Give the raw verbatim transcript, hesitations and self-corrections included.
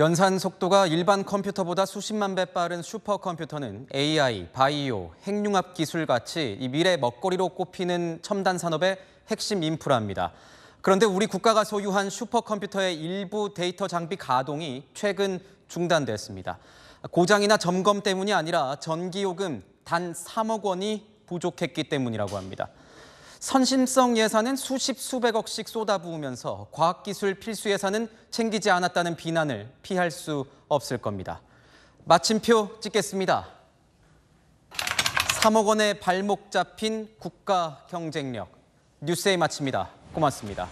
연산 속도가 일반 컴퓨터보다 수십만 배 빠른 슈퍼컴퓨터는 에이아이, 바이오, 핵융합 기술 같이 이 미래 먹거리로 꼽히는 첨단 산업의 핵심 인프라입니다. 그런데 우리 국가가 소유한 슈퍼컴퓨터의 일부 데이터 장비 가동이 최근 중단됐습니다. 고장이나 점검 때문이 아니라 전기요금 단 삼억 원이 부족했기 때문이라고 합니다. 선심성 예산은 수십, 수백억씩 쏟아부으면서 과학기술 필수 예산은 챙기지 않았다는 비난을 피할 수 없을 겁니다. 마침표 찍겠습니다. 삼억 원에 발목 잡힌 국가 경쟁력. 뉴스에 마칩니다. 고맙습니다.